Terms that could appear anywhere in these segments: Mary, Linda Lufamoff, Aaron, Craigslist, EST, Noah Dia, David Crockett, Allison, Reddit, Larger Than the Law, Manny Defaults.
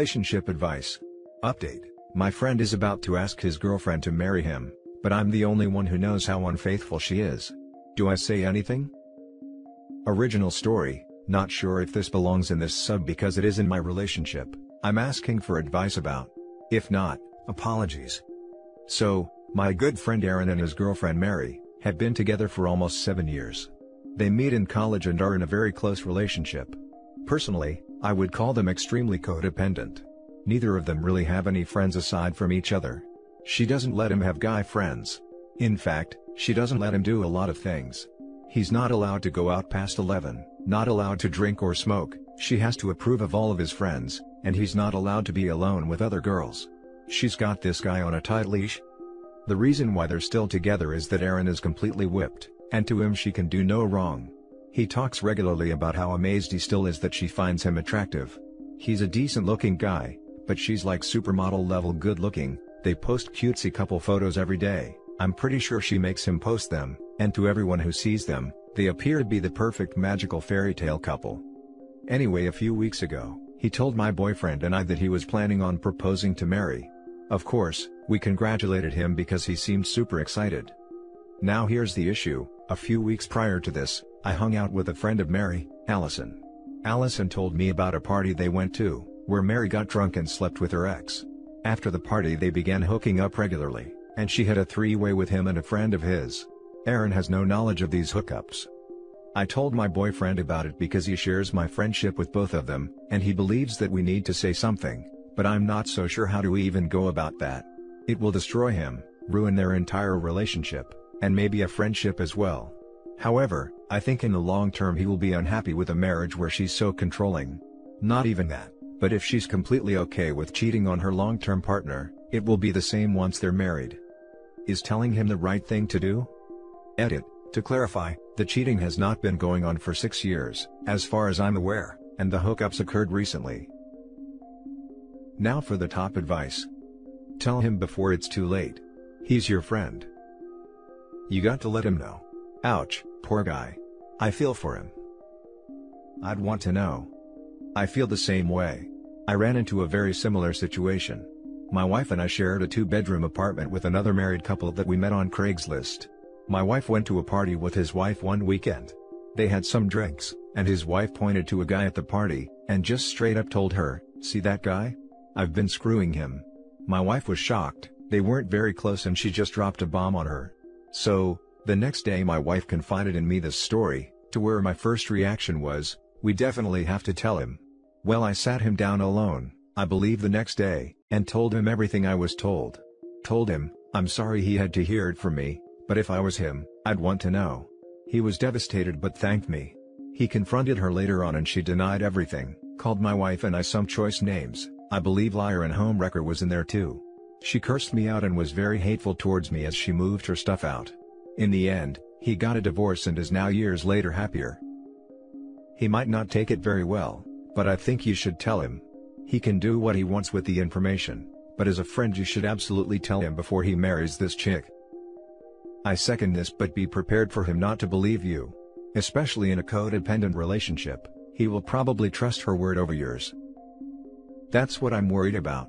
Relationship advice. Update. My friend is about to ask his girlfriend to marry him, but I'm the only one who knows how unfaithful she is. Do I say anything? Original story. Not sure if this belongs in this sub because it isn't my relationship. I'm asking for advice about. If not, apologies. So, my good friend Aaron and his girlfriend Mary have been together for almost 7 years. They meet in college and are in a very close relationship. Personally, I would call them extremely codependent. Neither of them really have any friends aside from each other. She doesn't let him have guy friends. In fact, she doesn't let him do a lot of things. He's not allowed to go out past 11, not allowed to drink or smoke, she has to approve of all of his friends, and he's not allowed to be alone with other girls. She's got this guy on a tight leash. The reason why they're still together is that Aaron is completely whipped, and to him she can do no wrong. He talks regularly about how amazed he still is that she finds him attractive. He's a decent-looking guy, but she's like supermodel-level good-looking. They post cutesy couple photos every day. I'm pretty sure she makes him post them, and to everyone who sees them, they appear to be the perfect magical fairy tale couple. Anyway, a few weeks ago, he told my boyfriend and I that he was planning on proposing to Mary. Of course, we congratulated him because he seemed super excited. Now here's the issue. A few weeks prior to this, I hung out with a friend of Mary, Allison. Allison told me about a party they went to, where Mary got drunk and slept with her ex. After the party they began hooking up regularly, and she had a three-way with him and a friend of his. Aaron has no knowledge of these hookups. I told my boyfriend about it because he shares my friendship with both of them, and he believes that we need to say something, but I'm not so sure how to even go about that. It will destroy him, ruin their entire relationship, and maybe a friendship as well. However, I think in the long term he will be unhappy with a marriage where she's so controlling. Not even that, but if she's completely okay with cheating on her long-term partner, it will be the same once they're married. Is telling him the right thing to do? Edit. To clarify, the cheating has not been going on for 6 years, as far as I'm aware, and the hookups occurred recently. Now for the top advice. Tell him before it's too late. He's your friend. You got to let him know. Ouch, poor guy. I feel for him. I'd want to know. I feel the same way. I ran into a very similar situation. My wife and I shared a two-bedroom apartment with another married couple that we met on Craigslist. My wife went to a party with his wife one weekend. They had some drinks, and his wife pointed to a guy at the party, and just straight up told her, "See that guy? I've been screwing him." My wife was shocked. They weren't very close and she just dropped a bomb on her. So, the next day my wife confided in me this story, to where my first reaction was, we definitely have to tell him. Well, I sat him down alone, I believe the next day, and told him everything I was told. Told him, I'm sorry he had to hear it from me, but if I was him, I'd want to know. He was devastated but thanked me. He confronted her later on and she denied everything, called my wife and I some choice names, I believe liar and homewrecker was in there too. She cursed me out and was very hateful towards me as she moved her stuff out. In the end, he got a divorce and is now years later happier. He might not take it very well, but I think you should tell him. He can do what he wants with the information, but as a friend you should absolutely tell him before he marries this chick. I second this, but be prepared for him not to believe you. Especially in a codependent relationship, he will probably trust her word over yours. That's what I'm worried about.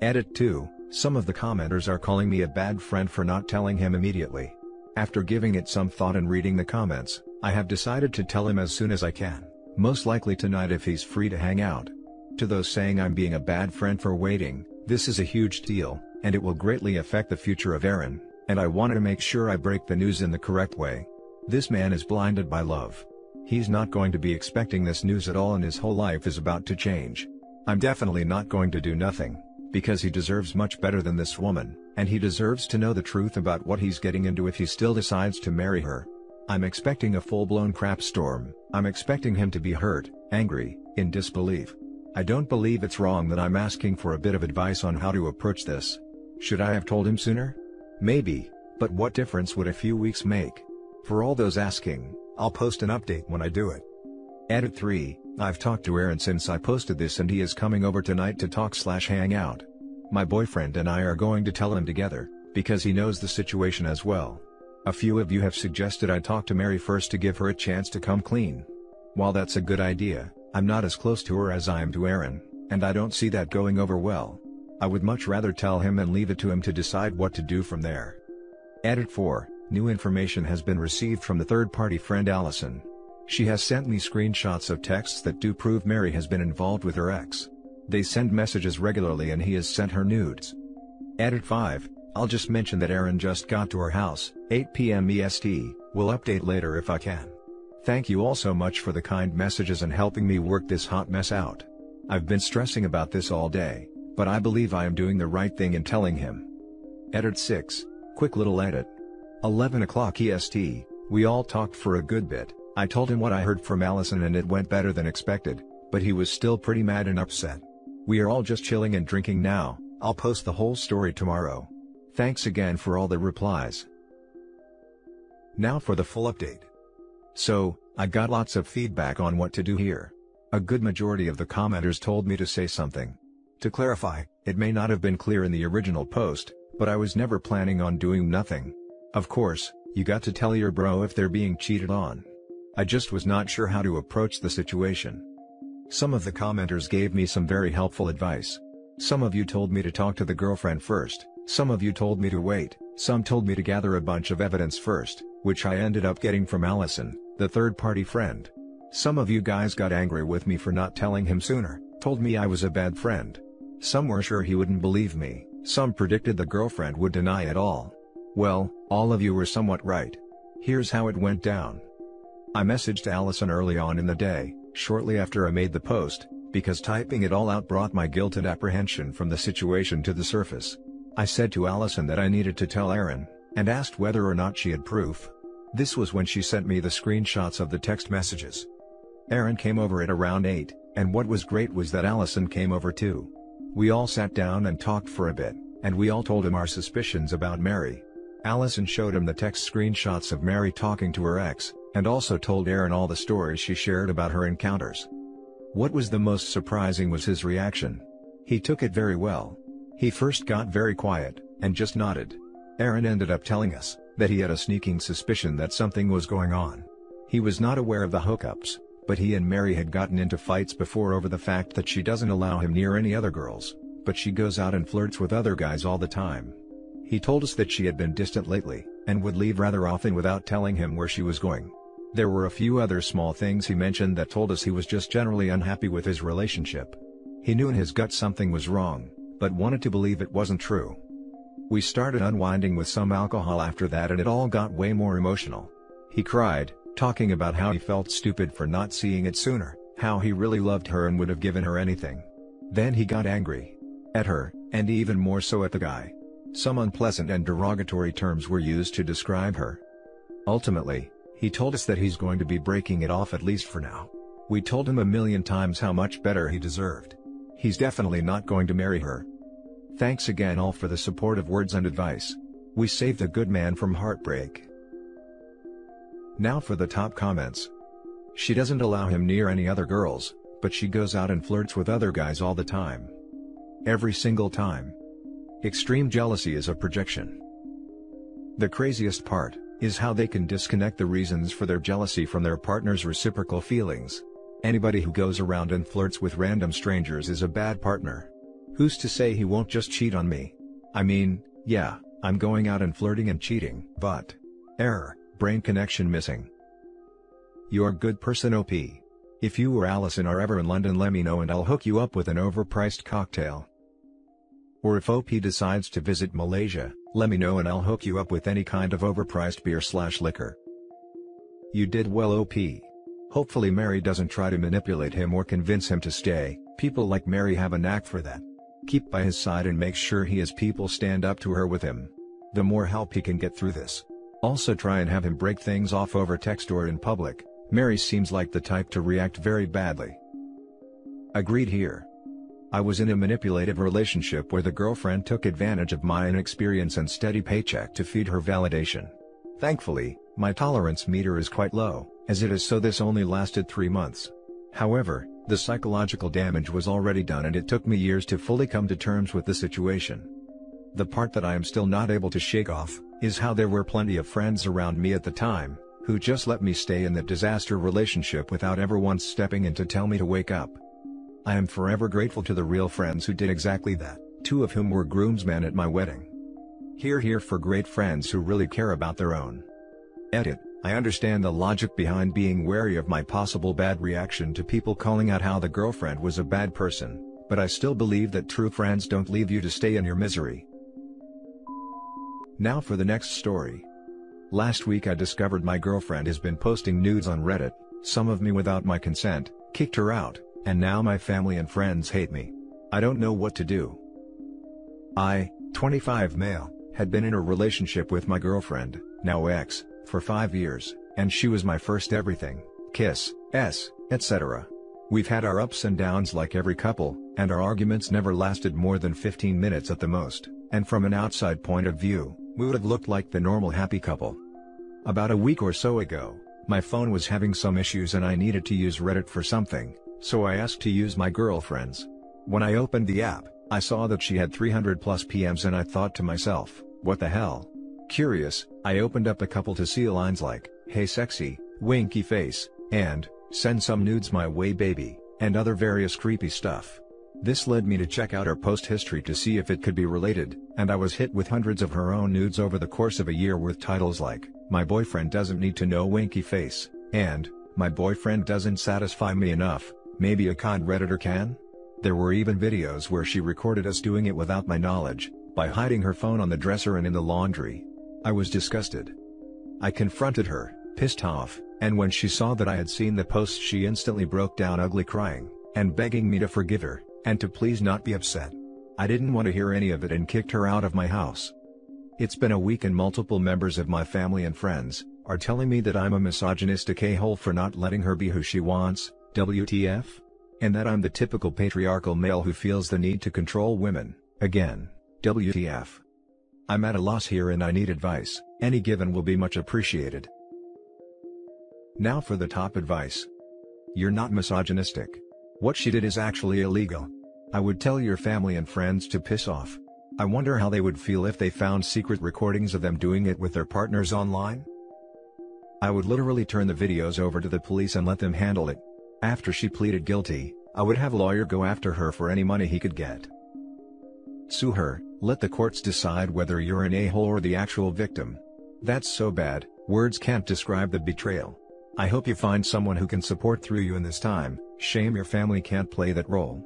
Edit 2. Some of the commenters are calling me a bad friend for not telling him immediately. After giving it some thought and reading the comments, I have decided to tell him as soon as I can, most likely tonight if he's free to hang out. To those saying I'm being a bad friend for waiting, this is a huge deal, and it will greatly affect the future of Aaron, and I want to make sure I break the news in the correct way. This man is blinded by love. He's not going to be expecting this news at all and his whole life is about to change. I'm definitely not going to do nothing, because he deserves much better than this woman, and he deserves to know the truth about what he's getting into if he still decides to marry her. I'm expecting a full-blown crap storm. I'm expecting him to be hurt, angry, in disbelief. I don't believe it's wrong that I'm asking for a bit of advice on how to approach this. Should I have told him sooner? Maybe, but what difference would a few weeks make? For all those asking, I'll post an update when I do it. Edit 3. I've talked to Aaron since I posted this and he is coming over tonight to talk/hang out. My boyfriend and I are going to tell him together, because he knows the situation as well. A few of you have suggested I talk to Mary first to give her a chance to come clean. While that's a good idea, I'm not as close to her as I am to Aaron, and I don't see that going over well. I would much rather tell him and leave it to him to decide what to do from there. Edit 4. New information has been received from the third-party friend Allison. She has sent me screenshots of texts that do prove Mary has been involved with her ex. They send messages regularly and he has sent her nudes. Edit 5. I'll just mention that Aaron just got to her house, 8 PM EST, we'll update later if I can. Thank you all so much for the kind messages and helping me work this hot mess out. I've been stressing about this all day, but I believe I am doing the right thing in telling him. Edit 6, quick little edit. 11 o'clock EST, we all talked for a good bit. I told him what I heard from Allison and it went better than expected, but he was still pretty mad and upset. We are all just chilling and drinking now. I'll post the whole story tomorrow. Thanks again for all the replies. Now for the full update. So, I got lots of feedback on what to do here. A good majority of the commenters told me to say something. To clarify, it may not have been clear in the original post, but I was never planning on doing nothing. Of course, you got to tell your bro if they're being cheated on. I just was not sure how to approach the situation. Some of the commenters gave me some very helpful advice. Some of you told me to talk to the girlfriend first, some of you told me to wait, some told me to gather a bunch of evidence first, which I ended up getting from Allison, the third-party friend. Some of you guys got angry with me for not telling him sooner, told me I was a bad friend. Some were sure he wouldn't believe me, some predicted the girlfriend would deny it all. Well, all of you were somewhat right. Here's how it went down. I messaged Allison early on in the day, shortly after I made the post, because typing it all out brought my guilt and apprehension from the situation to the surface. I said to Allison that I needed to tell Aaron, and asked whether or not she had proof. This was when she sent me the screenshots of the text messages. Aaron came over at around 8, and what was great was that Allison came over too. We all sat down and talked for a bit, and we all told him our suspicions about Mary. Allison showed him the text screenshots of Mary talking to her ex, and also told Aaron all the stories she shared about her encounters. What was the most surprising was his reaction. He took it very well. He first got very quiet, and just nodded. Aaron ended up telling us that he had a sneaking suspicion that something was going on. He was not aware of the hookups, but he and Mary had gotten into fights before over the fact that she doesn't allow him near any other girls, but she goes out and flirts with other guys all the time. He told us that she had been distant lately, and would leave rather often without telling him where she was going. There were a few other small things he mentioned that told us he was just generally unhappy with his relationship. He knew in his gut something was wrong, but wanted to believe it wasn't true. We started unwinding with some alcohol after that and it all got way more emotional. He cried, talking about how he felt stupid for not seeing it sooner, how he really loved her and would have given her anything. Then he got angry. At her, and even more so at the guy. Some unpleasant and derogatory terms were used to describe her. Ultimately, he told us that he's going to be breaking it off at least for now. We told him a million times how much better he deserved. He's definitely not going to marry her. Thanks again all for the supportive words and advice. We saved a good man from heartbreak. Now for the top comments. She doesn't allow him near any other girls, but she goes out and flirts with other guys all the time. Every single time. Extreme jealousy is a projection. The craziest part is how they can disconnect the reasons for their jealousy from their partner's reciprocal feelings. Anybody who goes around and flirts with random strangers is a bad partner. Who's to say he won't just cheat on me? I mean, yeah, I'm going out and flirting and cheating, but... Error, brain connection missing. You're a good person OP. If you or Allison are ever in London let me know and I'll hook you up with an overpriced cocktail. Or if OP decides to visit Malaysia, let me know and I'll hook you up with any kind of overpriced beer/liquor. You did well OP. Hopefully Mary doesn't try to manipulate him or convince him to stay. People like Mary have a knack for that. Keep by his side and make sure he has people stand up to her with him. The more help he can get through this. Also try and have him break things off over text or in public. Mary seems like the type to react very badly. Agreed here. I was in a manipulative relationship where the girlfriend took advantage of my inexperience and steady paycheck to feed her validation. Thankfully, my tolerance meter is quite low, as it is so this only lasted 3 months. However, the psychological damage was already done and it took me years to fully come to terms with the situation. The part that I am still not able to shake off is how there were plenty of friends around me at the time, who just let me stay in that disaster relationship without ever once stepping in to tell me to wake up. I am forever grateful to the real friends who did exactly that, two of whom were groomsmen at my wedding. Hear hear for great friends who really care about their own. Edit, I understand the logic behind being wary of my possible bad reaction to people calling out how the girlfriend was a bad person, but I still believe that true friends don't leave you to stay in your misery. Now for the next story. Last week I discovered my girlfriend has been posting nudes on Reddit, some of me without my consent, kicked her out, and now my family and friends hate me. I don't know what to do. I, 25 male, had been in a relationship with my girlfriend, now ex, for 5 years, and she was my first everything, kiss, etc. We've had our ups and downs like every couple, and our arguments never lasted more than 15 minutes at the most, and from an outside point of view, we would have looked like the normal happy couple. About a week or so ago, my phone was having some issues and I needed to use Reddit for something, so I asked to use my girlfriend's. When I opened the app, I saw that she had 300+ PMs and I thought to myself, what the hell? Curious, I opened up a couple to see lines like, hey sexy, winky face, and, send some nudes my way baby, and other various creepy stuff. This led me to check out her post history to see if it could be related, and I was hit with hundreds of her own nudes over the course of a year with titles like, my boyfriend doesn't need to know winky face, and, my boyfriend doesn't satisfy me enough, maybe a kind Redditor can? There were even videos where she recorded us doing it without my knowledge, by hiding her phone on the dresser and in the laundry. I was disgusted. I confronted her, pissed off, and when she saw that I had seen the post she instantly broke down ugly crying, and begging me to forgive her, and to please not be upset. I didn't want to hear any of it and kicked her out of my house. It's been a week and multiple members of my family and friends are telling me that I'm a misogynistic a-hole for not letting her be who she wants, WTF? And that I'm the typical patriarchal male who feels the need to control women, again, WTF. I'm at a loss here and I need advice, any given will be much appreciated. Now for the top advice. You're not misogynistic. What she did is actually illegal. I would tell your family and friends to piss off. I wonder how they would feel if they found secret recordings of them doing it with their partners online? I would literally turn the videos over to the police and let them handle it. After she pleaded guilty, I would have a lawyer go after her for any money he could get. Sue her, let the courts decide whether you're an a-hole or the actual victim. That's so bad, words can't describe the betrayal. I hope you find someone who can support through you in this time. Shame your family can't play that role.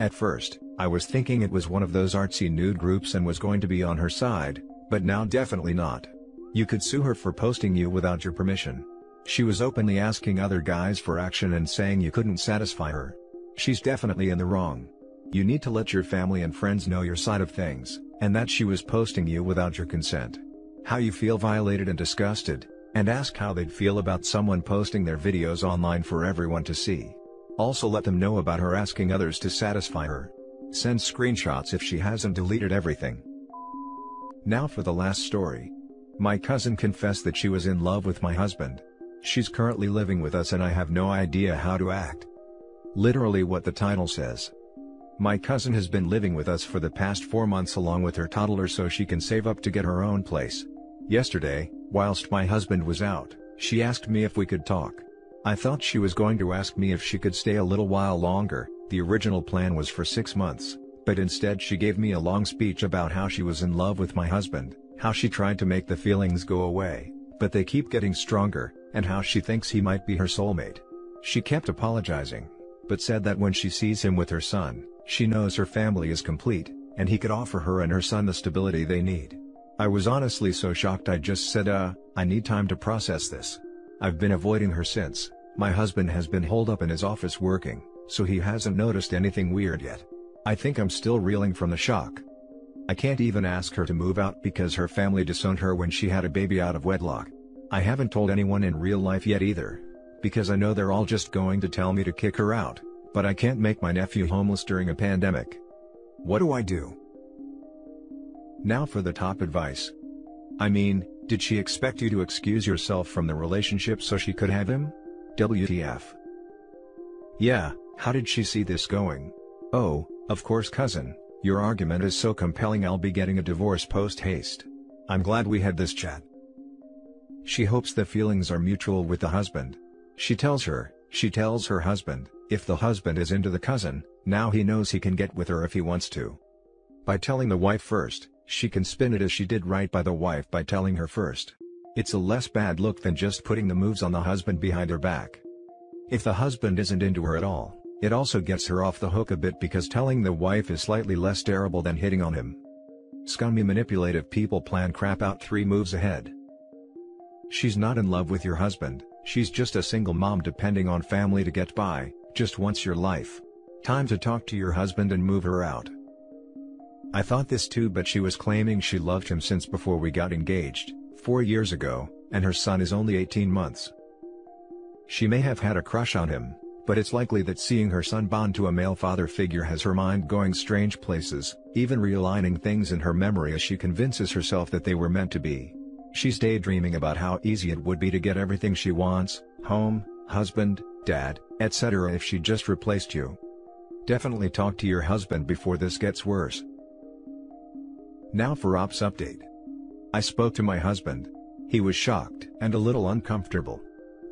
At first, I was thinking it was one of those artsy nude groups and was going to be on her side, but now definitely not. You could sue her for posting you without your permission. She was openly asking other guys for action and saying you couldn't satisfy her. She's definitely in the wrong. You need to let your family and friends know your side of things, and that she was posting you without your consent. How you feel violated and disgusted, and ask how they'd feel about someone posting their videos online for everyone to see. Also let them know about her asking others to satisfy her. Send screenshots if she hasn't deleted everything. Now for the last story. My cousin confessed that she was in love with my husband. She's currently living with us and I have no idea how to act. Literally what the title says. My cousin has been living with us for the past 4 months along with her toddler so she can save up to get her own place. Yesterday, whilst my husband was out, she asked me if we could talk. I thought she was going to ask me if she could stay a little while longer, the original plan was for 6 months, but instead she gave me a long speech about how she was in love with my husband, how she tried to make the feelings go away, but they keep getting stronger, and how she thinks he might be her soulmate. She kept apologizing, but said that when she sees him with her son, she knows her family is complete, and he could offer her and her son the stability they need. I was honestly so shocked I just said I need time to process this. I've been avoiding her since, my husband has been holed up in his office working, so he hasn't noticed anything weird yet. I think I'm still reeling from the shock. I can't even ask her to move out because her family disowned her when she had a baby out of wedlock. I haven't told anyone in real life yet either, because I know they're all just going to tell me to kick her out, but I can't make my nephew homeless during a pandemic. What do I do? Now for the top advice. I mean, did she expect you to excuse yourself from the relationship so she could have him? WTF. Yeah, how did she see this going? Oh, of course cousin, your argument is so compelling I'll be getting a divorce post-haste. I'm glad we had this chat. She hopes the feelings are mutual with the husband. She tells her, She tells her husband, if the husband is into the cousin, now he knows he can get with her if he wants to. By telling the wife first, she can spin it as she did right by the wife by telling her first. It's a less bad look than just putting the moves on the husband behind her back. If the husband isn't into her at all, it also gets her off the hook a bit because telling the wife is slightly less terrible than hitting on him. Scummy manipulative people plan crap out 3 moves ahead. She's not in love with your husband, she's just a single mom depending on family to get by, just wants your life. Time to talk to your husband and move her out. I thought this too, but she was claiming she loved him since before we got engaged, 4 years ago, and her son is only 18 months. She may have had a crush on him, but it's likely that seeing her son bond to a male father figure has her mind going strange places, even realigning things in her memory as she convinces herself that they were meant to be. She's daydreaming about how easy it would be to get everything she wants, home, husband, dad, etc. if she just replaced you. Definitely talk to your husband before this gets worse. Now for Ops update. I spoke to my husband. He was shocked and a little uncomfortable.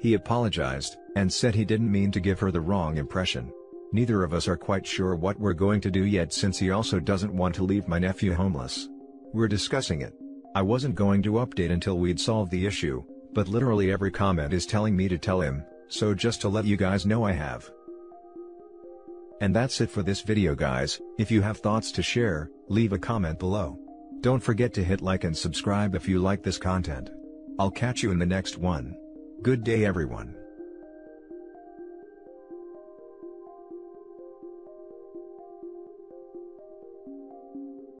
He apologized and said he didn't mean to give her the wrong impression. Neither of us are quite sure what we're going to do yet, since he also doesn't want to leave my nephew homeless. We're discussing it. I wasn't going to update until we'd solved the issue, but literally every comment is telling me to tell him, so just to let you guys know I have. And that's it for this video, guys. If you have thoughts to share, leave a comment below. Don't forget to hit like and subscribe if you like this content. I'll catch you in the next one. Good day, everyone.